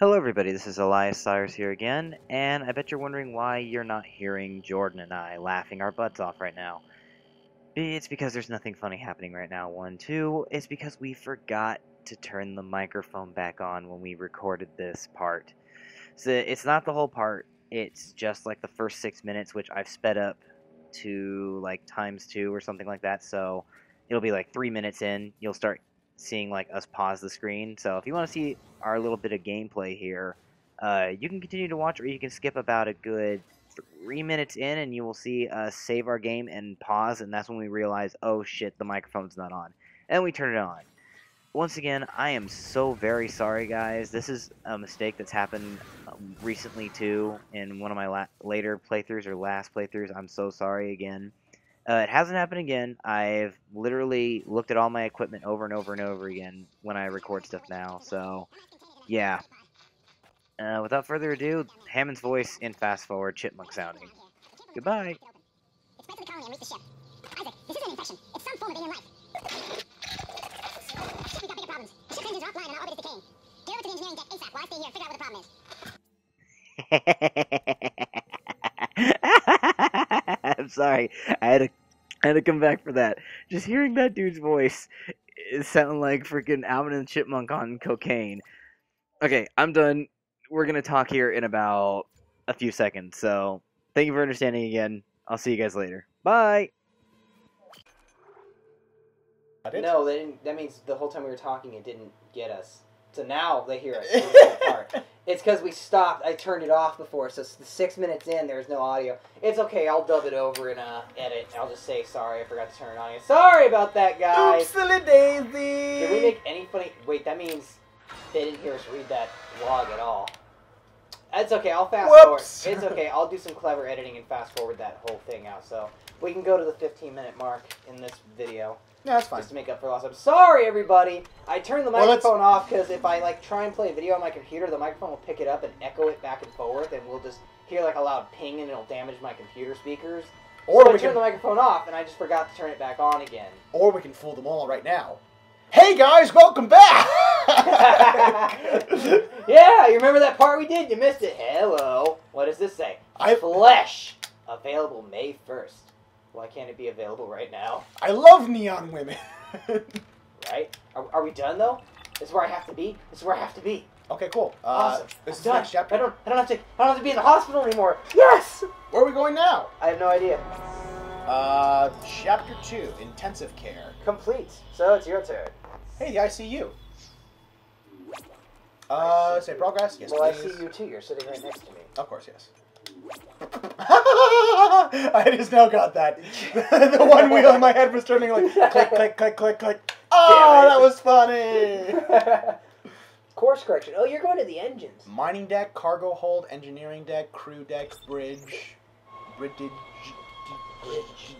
Hello everybody, this is Elias Siaris here again, and I bet you're wondering why you're not hearing Jordan and I laughing our butts off right now. It's because there's nothing funny happening right now, one. Two, it's because we forgot to turn the microphone back on when we recorded this part. So it's not the whole part, it's just like the first 6 minutes, which I've sped up to like ×2 or something like that, so it'll be like 3 minutes in, you'll start seeing like us pause the screen. So if you want to see our little bit of gameplay here, you can continue to watch, or you can skip about a good 3 minutes in and you will see us save our game and pause, and that's when we realize, oh shit, the microphone's not on, and we turn it on. Once again, I am so very sorry guys. This is a mistake that's happened recently too in one of my later playthroughs or last playthroughs. I'm so sorry again. It hasn't happened again. I've literally looked at all my equipment over and over and over again when I record stuff now, so yeah. Without further ado, Hammond's voice in fast-forward chipmunk sounding. Goodbye! I'm sorry, I had to come back for that. Just hearing that dude's voice, it sounded like freaking Alvin and the Chipmunk on cocaine. Okay, I'm done. We're going to talk here in about a few seconds. So, thank you for understanding again. I'll see you guys later. Bye! No, they didn't, that means the whole time we were talking, it didn't get us. So now they hear us. It's because we stopped. I turned it off before, so 6 minutes in, there's no audio. It's okay. I'll dub it over and edit. I'll just say sorry. I forgot to turn it on. Sorry about that, guys. Oops, silly daisy. Did we make any funny? Wait, that means they didn't hear us read that log at all. That's okay. I'll fast forward. It's okay. I'll do some clever editing and fast forward that whole thing out. So we can go to the 15-minute mark in this video. No, that's fine. Just to make up for loss. I'm sorry, everybody. I turned the microphone off because if I like try and play a video on my computer, the microphone will pick it up and echo it back and forth, and we'll just hear like a loud ping, and it'll damage my computer speakers. Or so we turned the microphone off, and I just forgot to turn it back on again. Or we can fool them all right now. Hey guys, welcome back. Yeah, you remember that part we did? You missed it. Hello. What does this say? Flesh available May 1st. Why can't it be available right now? I love neon women. Right? Are we done, though? This is where I have to be? This is where I have to be. Okay, cool. Awesome. This is the next chapter. I don't have to be in the hospital anymore. Yes! Where are we going now? I have no idea. Chapter 2, Intensive Care. Complete. So it's your turn. Hey, the ICU. Say progress? Yes, well, please. Well, I see you, too. You're sitting right next to me. Of course, yes. I just now got that. The one wheel in my head was turning like click, click, click, click, click. Oh, that was funny. Course correction. Oh, you're going to the engines. Mining deck, cargo hold, engineering deck, crew deck, bridge. Bridge.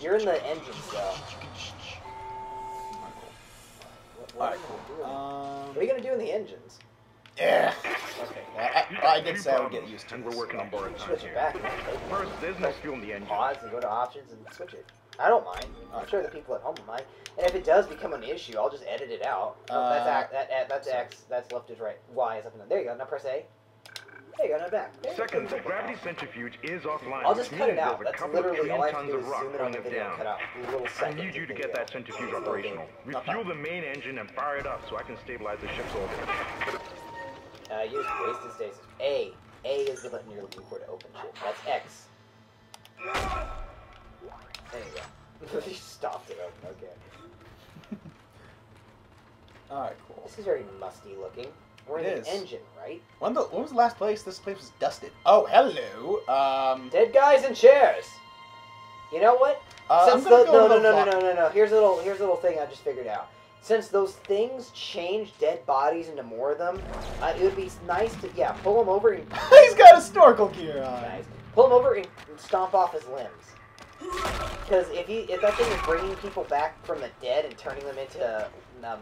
You're in the engines, though. Alright, cool. What are you going to do in the engines? Yeah. Okay. Well, I did say I would get used to this. We're working on board. Switch it back. First, there's no fuel in the engine. Pause and go to options and switch it. I don't mind. I'm sure the people at home will mind. And if it does become an issue, I'll just edit it out. That's X. That's left is right. Y is up and down. There you go. Now press A. There you go. Now back. Second, the gravity centrifuge is offline. I'll just cut it out. That's literally all I have to do is zoom in on the video and cut out a little second. I need you to get that centrifuge operational. Refuel the main engine and fire it up so I can stabilize the ship's orbit. Use wasted stasis. A. A is the button you're looking for to open shit. That's X. There you go. You stopped it open. Okay. Alright, cool. This is very musty looking. We're in an engine, right? When was the last place? This place was dusted. Oh, hello. Dead guys in chairs. You know what? No. Here's a little thing I just figured out. Since those things change dead bodies into more of them, it would be nice to, yeah, pull him over and... He's got a snorkel gear on! Nice. Pull him over and stomp off his limbs. Because if that thing is bringing people back from the dead and turning them into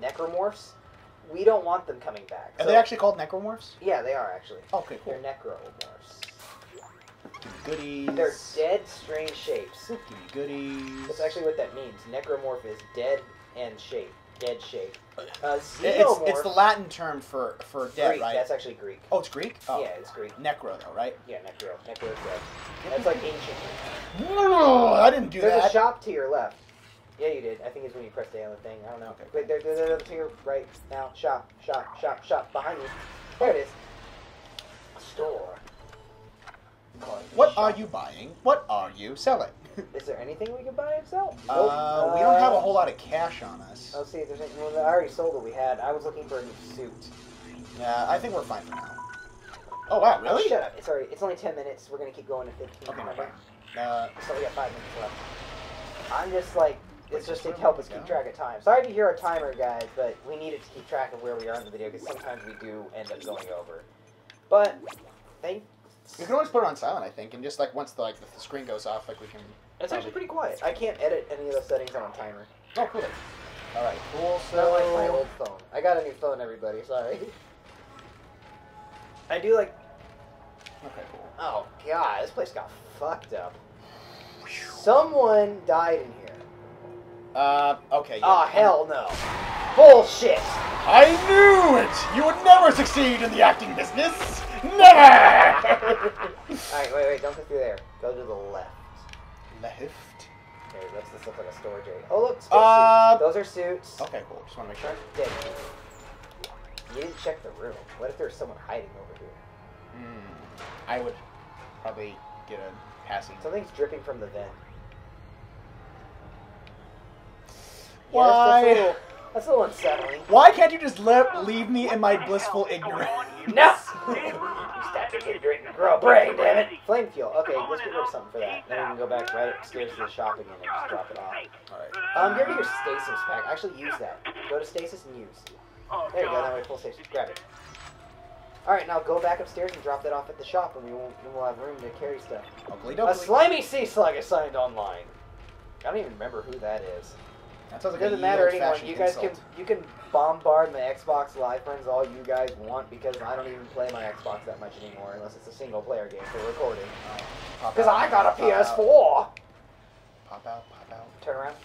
necromorphs, we don't want them coming back. Are they actually called necromorphs? Yeah, they are, actually. Okay, cool. They're necromorphs. Goodies. They're dead, strange shapes. Goodies. That's actually what that means. Necromorph is dead and shape. dead shape. It's the Latin term for dead, Greek, right? That's actually Greek. Oh, it's Greek? Oh. Yeah, it's Greek. Necro, though, right? Yeah, necro. Necro is dead. That's like ancient Greek. No, I didn't do There's a shop to your left. Yeah, you did. I think it's when you pressed A on the thing. I don't know. Okay. Wait, there's another to your right now. Shop, shop, shop, shop. Behind you. There it is. A store. What are you buying? What are you selling? Is there anything we can buy and sell? Nope. We don't have a whole lot of cash on us. Let's see if there's anything. Well, I already sold what we had. I was looking for a new suit. Yeah, I think we're fine for now. Oh, wow, really? Oh, shut up. Sorry, it's only 10 minutes. We're going to keep going to 15. Okay, remember? So we got 5 minutes left. I'm just like, it's just to help us keep track of time. Sorry to hear our timer, guys, but we needed to keep track of where we are in the video because sometimes we do end up going over. But, thank you. You can always put it on silent, I think, and just like once the screen goes off, like we can. It's actually pretty quiet. I can't edit any of those settings on a timer. Oh, cool. All right, cool. So not like my old phone. I got a new phone, everybody. Sorry. I do like. Okay, cool. Oh god, this place got fucked up. Someone died in here. Okay. Yeah. Oh hell no! Bullshit! I knew it. You would never succeed in the acting business. Never! Alright, wait, don't go through there. Go to the left. Left? Okay, that's this looks like a storage area. Oh, look, those are suits. Okay, cool. Just want to make sure. Dead. You didn't check the room. What if there's someone hiding over here? I would probably get a passing. Something's dripping from the vent. Why? Yes, that's a little unsettling. Why can't you just leave me in my blissful ignorance? No! Girl, brain, damn it! Flame fuel. Okay, let's get rid of something for that. Then we can go back right upstairs to the shop again and just drop it off. Alright. Give me your stasis pack. Actually, use that. Go to stasis and use. There you go, that way full stasis. Grab it. Alright, now go back upstairs and drop that off at the shop and we'll have room to carry stuff. A slimy sea slug is signed online. I don't even remember who that is. That sounds like it doesn't matter anymore. You guys can bombard my Xbox Live friends all you guys want because I don't even play my Xbox that much anymore unless it's a single player game for recording. Because I got a PS4. Pop out, pop out. Turn around.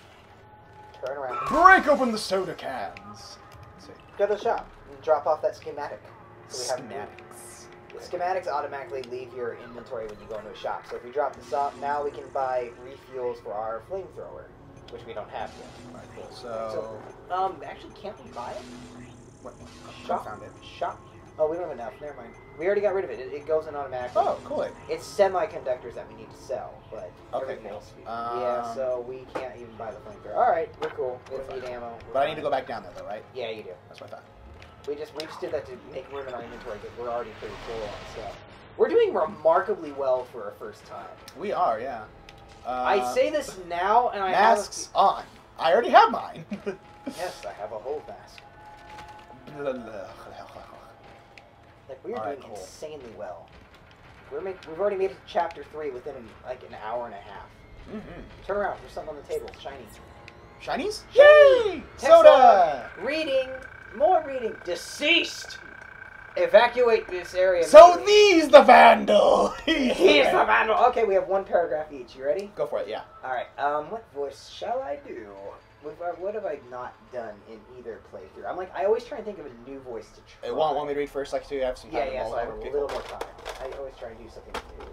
Turn around. Break open the soda cans. Let's see. Go to the shop and drop off that schematic. So we have schematics. The schematics automatically leave your inventory when you go into a shop. So if we drop this off, now we can buy refuels for our flamethrower. Which we don't have yet. All right, cool. So actually, can't we buy it? What? Shop. Found it. Shop. Oh, we don't have enough. Never mind. We already got rid of it. It goes in automatically. Oh, cool. It's semiconductors that we need to sell, but everything else. Yeah. So we can't even buy the flamethrower. All right, we're cool. We don't need ammo. But I need to go back down there, though, right? Yeah, you do. That's what I thought. We just did that to make room in our inventory because we're already pretty full on stuff. We're doing remarkably well for our first time. We are, yeah. I say this now, and I masks on. I already have mine. Yes, I have a whole mask. Like we are doing insanely well. We've already made it to chapter 3 within like an hour and a half. Mm-hmm. Turn around. There's something on the table. Shinies. Shinies? Yay! Soda. Reading. More reading. Deceased. Evacuate this area. So maybe. He's the vandal. He's the vandal. Okay, we have one paragraph each. You ready? Go for it. Yeah. All right. What voice shall I do? What have I not done in either playthrough? I'm like, I always try and think of a new voice to try. Want me to read first, like, so you have some time? Yeah, so I have a little more time. I always try and do something new.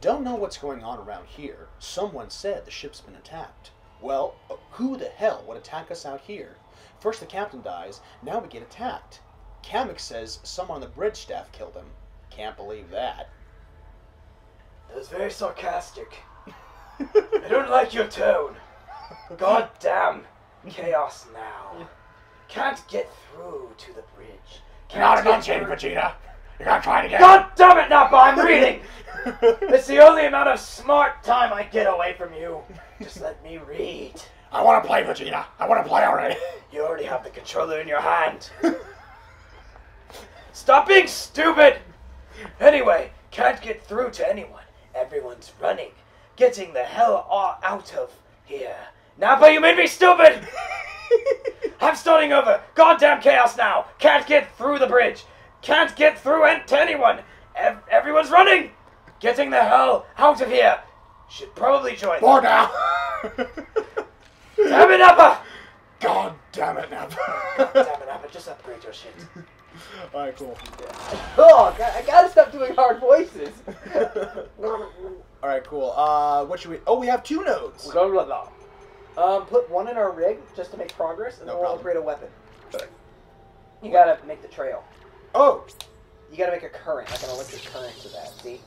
Don't know what's going on around here. Someone said the ship's been attacked. Well, who the hell would attack us out here? First the captain dies. Now we get attacked. Kamek says someone on the bridge staff killed him. Can't believe that. That was very sarcastic. I don't like your tone. God damn. Chaos now. Can't get through to the bridge. Not an unchained Vegeta. You're not trying to get. God damn it, Nappa, I'm reading! It's the only amount of smart time I get away from you. Just let me read. I want to play, Vegeta. I want to play already. You already have the controller in your hand. Stop being stupid! Anyway, can't get through to anyone. Everyone's running. Getting the hell out of here. Nappa, you made me stupid! I'm starting over. Goddamn chaos now. Can't get through the bridge. Can't get through to anyone. Everyone's running. Getting the hell out of here. Should probably join. More now. Damn it, Nappa! God damn it, Nappa. God damn it, Nappa. Just upgrade your shit. Alright, cool. Yeah. Oh, God, I gotta stop doing hard voices. Alright, cool. What should we... Oh, we have two nodes. Blah, blah, blah. Put one in our rig just to make progress, and then we'll upgrade a weapon. Sorry. You gotta make the trail. Oh! You gotta make a current, like an electric current to that, see?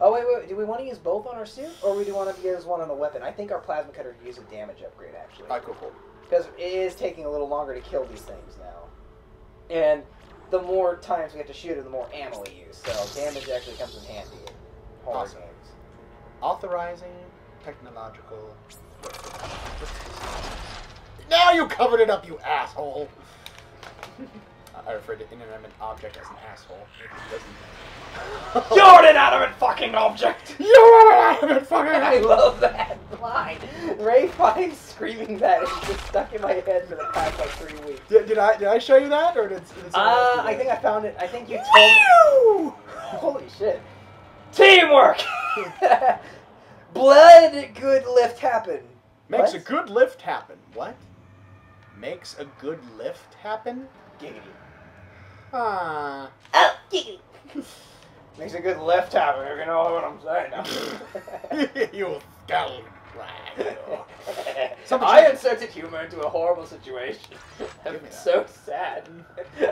Oh, wait, wait, do we want to use both on our suit, or do we want to use one on the weapon? I think our plasma cutter could use a damage upgrade, actually. Alright, cool, cool. Because it is taking a little longer to kill these things now. And the more times we have to shoot it, the more ammo we use, so damage actually comes in handy in horror games. Authorizing technological... Now you covered it up, you asshole! I refer to inanimate object as an asshole. It You're an inanimate fucking object! You're an inanimate fucking object! I love that line! Ray finds screaming that is just stuck in my head for the past like 3 weeks. Did I show you that? Or did I think I found it. I think you told me. Holy shit. Teamwork! Blood good lift happen. Makes a good lift happen. What? Makes a good lift happen? Giggity. Ah. Oh, giggity. Makes a good lift happen, if you know what I'm saying. You scallop. I inserted humor into a horrible situation. I'm so sad.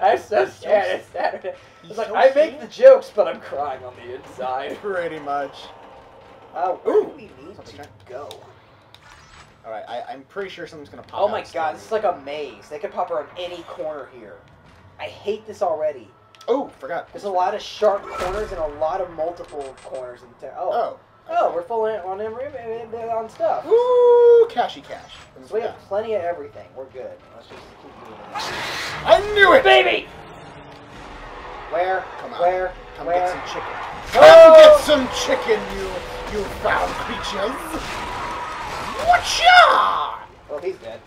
I'm so sad. It's Saturday. It's like, I make the jokes, but I'm crying on the inside. Pretty much. Where do we need to go? Alright, I'm pretty sure something's gonna pop out. Oh my god, this is like a maze. They could pop around any corner here. I hate this already. Oh, forgot. There's a lot of sharp corners and a lot of multiple corners. Oh, we're full on stuff. Woo, cashy cash. So we have plenty of everything. We're good. Let's just keep doing it. I knew it! Baby! Where? Come on. Where? Come get some chicken. Come get some chicken, you foul creatures! Whatcha? Well, he's dead.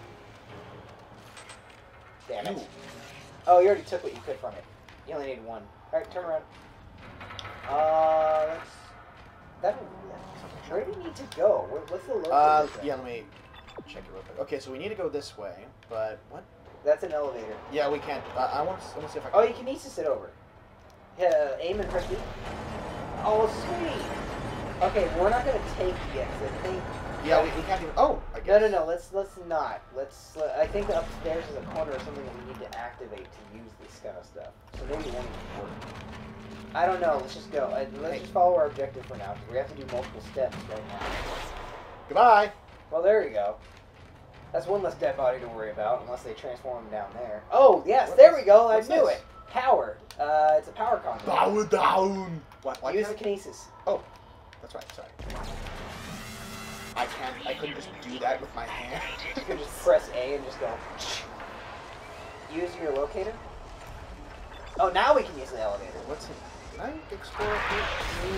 Damn it. Ooh. Oh, you already took what you could from it. You only need one. Alright, turn around. Where do we need to go? What's the location? Yeah, let me check it real quick. Okay, so we need to go this way, but what? That's an elevator. Yeah, we can't. I want to see if I can. Oh, you can easily sit over. Yeah, aim and press B. Oh, sweet. Okay, we're not going to take the exit. I think. Yeah, we can't even. Oh, I guess. No. Let's not. I think upstairs is a corner or something that we need to activate to use this kind of stuff. So maybe one can work. I don't know. Let's just go. Let's just follow our objective for now. Because we have to do multiple steps right now. Goodbye. Well, there you go. That's one less dead body to worry about, unless they transform them down there. Oh yes, there we go. I knew it. Power. It's a power conduit. Power down. What? Use the kinesis. Oh, that's right. Sorry. I can't. I couldn't just do that with my hand. You could just press A and just go. Use your locator. Oh, now we can use the elevator. What's it? Did I explore here?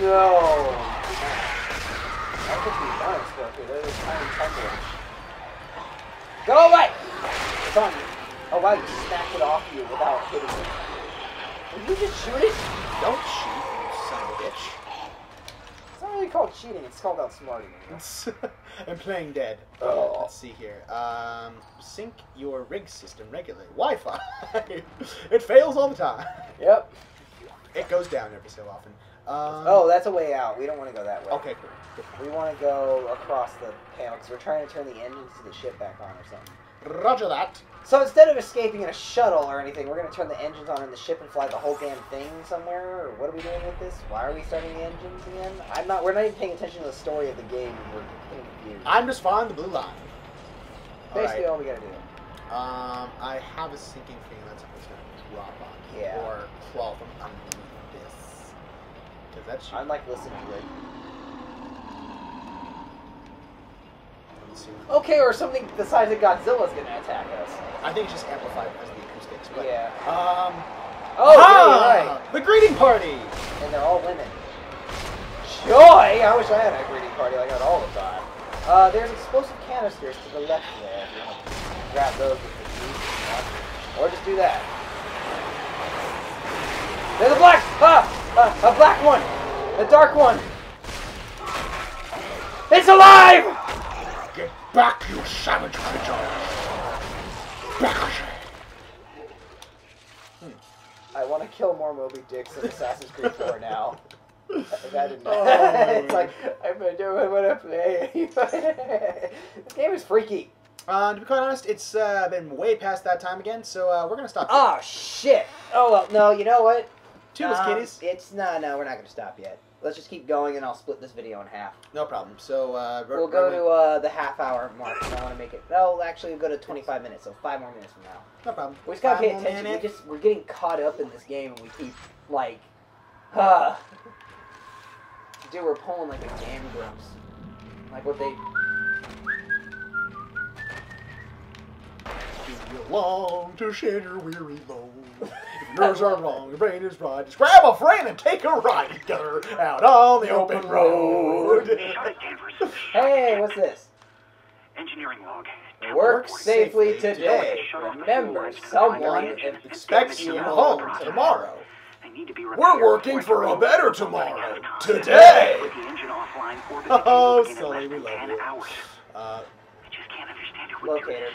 No. I think we done explore here. There's a tiny tumbler. Go away! It's on you. Oh wow, you smacked it off you without hitting it. Did you just shoot it? Don't shoot, you son of a bitch. It's called cheating, it's called outsmarting. I'm playing dead. Oh. Let's see here. Sync your rig system regularly. Wi-Fi! It fails all the time. Yep. It goes down every so often. Oh, that's a way out. We don't want to go that way. Okay, cool. We want to go across the panel because we're trying to turn the engines to the ship back on or something. Roger that. So instead of escaping in a shuttle or anything, we're going to turn the engines on in the ship and fly the whole damn thing somewhere? Or what are we doing with this? Why are we starting the engines again? We're not even paying attention to the story of the game. We're confused. I'm just following the blue line. Basically all we got to do. I have a sinking feeling that's going to drop on you. Yeah. Or claw from underneath this. Because that's shit. I'm like listening to it. Okay, or something the size of Godzilla is going to attack us. I think it's just amplified because of the acoustics. But, yeah. Right. The greeting party! And they're all women. Joy! I wish I had a greeting party like that all the time. There's explosive canisters to the left there. Grab those with the juice or just do that. There's a black! A black one! A dark one! It's alive! Back, you savage creature! I want to kill more Moby Dicks in Assassin's Creed 4 now. That didn't it's like, I'm going to do it when I play. This game is freaky. To be quite honest, it's been way past that time again, so we're going to stop. Oh, shit. Oh, well, no, you know what? Toodles, kitties. It's, no, we're not going to stop yet. Let's just keep going, and I'll split this video in half. No problem. So, we'll go to the half-hour mark. I want to make it... No, actually, we'll go to 25 minutes, so 5 more minutes from now. No problem. We just got to pay attention. We're getting caught up in this game, and we keep, like... Dude, we're pulling, like, the game groups. Like, what they... You long to shed your weary load. Nerves are wrong, your brain is right. Just grab a friend and take a ride together out on the open road. Hey, what's this? Engineering log. Work safely today. Remember, someone expects you home tomorrow. We're working for a better tomorrow. Today. Oh, Sully, we love you. I just can't understand who would do this.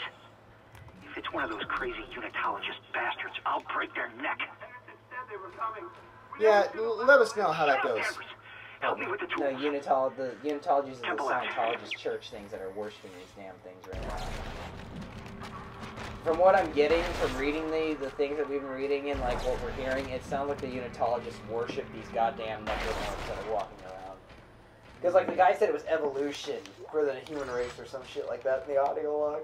If it's one of those crazy Unitologist bastards, I'll break their neck. Yeah, let us know how that goes. Help me with the tools. No, the Unitologists and the Scientologist church things that are worshiping these damn things right now. From what I'm getting, from reading the things that we've been reading and like what we're hearing, it sounds like the Unitologists worship these goddamn Necromorphs that are walking around. Because like the guy said it was evolution for the human race or some shit like that in the audio log.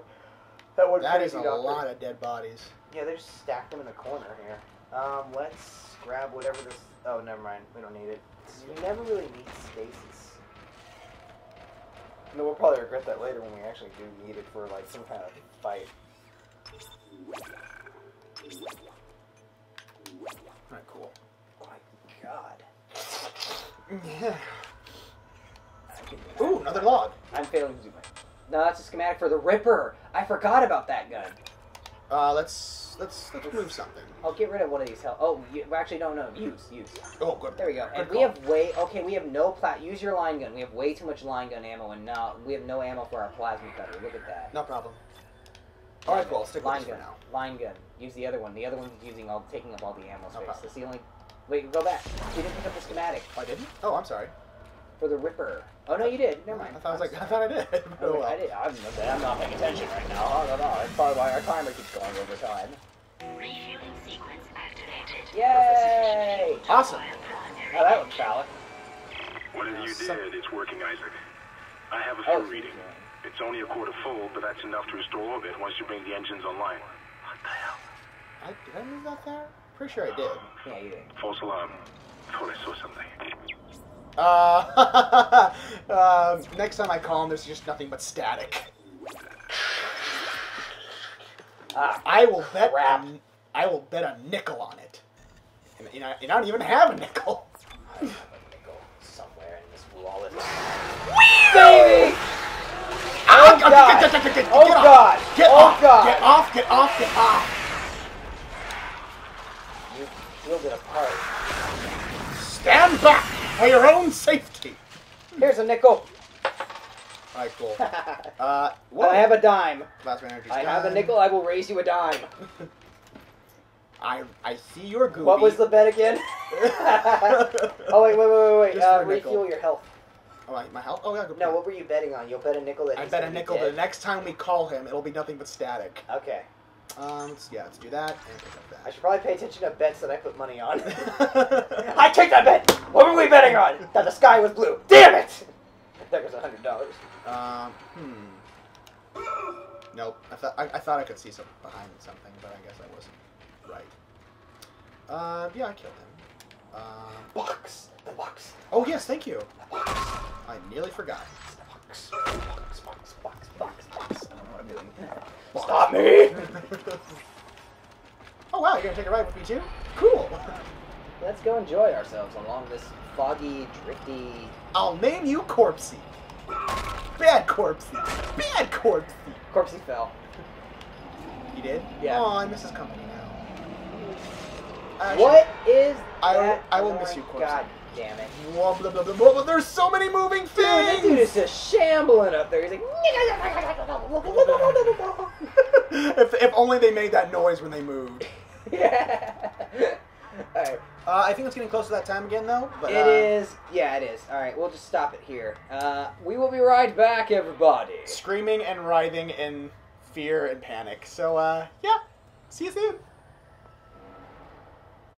That is a lot of dead bodies. Yeah, they just stacked them in the corner here. Let's grab whatever this... Oh, never mind. We don't need it. You never really need stasis. No, we'll probably regret that later when we actually do need it for, like, some kind of fight. Alright, cool. Oh, my God. Yeah. Ooh, another log. I'm failing to do my... No, that's a schematic for the Ripper. I forgot about that gun. Let's move something. I'll get rid of one of these. Oh, you actually don't know. Use. Oh, good. There we go. Good and call. We have way. Okay, we have no plat. Use your line gun. We have way too much line gun ammo, and now we have no ammo for our plasma cutter. Look at that. No problem. All right, cool. Stick line with this gun. For now. Line gun. Use the other one. The other one's taking up all the ammo space. No problem. That's the only. Wait, go back. We didn't pick up the schematic. Oh, I didn't. Oh, I'm sorry. For the Ripper. Oh no, you did. Never mind. I thought I did. Oh, I did. I'm not paying attention right now. I don't know. That's probably why our timer keeps going over time. Refueling sequence activated. Yay! Awesome. Oh, that was phallic. Whatever you did, it's working, Isaac. I have a full reading. It's only a quarter full, but that's enough to restore orbit once you bring the engines online. What the hell? Did I move that there? Pretty sure I did. Yeah, you did. False alarm. I thought I saw something. Next time I call him, there's just nothing but static. I will bet a nickel on it. And I don't even have a nickel. I have a nickel somewhere in this wallet. Baby! Oh, God! Oh, God! Get off! Get off! Get off! Get off! You peeled it apart. Stand back! For your own safety. Here's a nickel. Alright, cool. I have a dime. I have a nickel. I will raise you a dime. I see your goopy. What was the bet again? Oh wait. Refuel your health. Oh, my health. Oh yeah. Good. No, what were you betting on? You'll bet a nickel that. I bet a nickel. The next time we call him, it'll be nothing but static. Okay. Let's do that and pick up that. I should probably pay attention to bets that I put money on. I take that bet! What were we betting on? That the sky was blue. Damn it! That was $100. Nope. I thought I could see something behind something, but I guess I wasn't right. Yeah, I killed him. Box! The box! Oh, yes, thank you. The box! I nearly forgot. Box, box, box, box, box, box. I don't know what I'm doing. Stop me! Oh wow, you're gonna take a ride with me too? Cool! Let's go enjoy ourselves along this foggy, drifty... I'll name you Corpsey. Bad Corpsey. Bad Corpsey! Corpsey fell. You did? Yeah. Oh, I miss his company now. What is that? I will miss you, Corpsey. God. Damn it. Blah, blah, blah, blah, blah. There's so many moving things! Dude, that dude is just shambling up there. He's like... If only they made that noise when they moved. Yeah. All right. I think it's getting close to that time again, though. But, it is. Yeah, it is. All right, we'll just stop it here. We will be right back, everybody. Screaming and writhing in fear and panic. So, yeah. See you soon.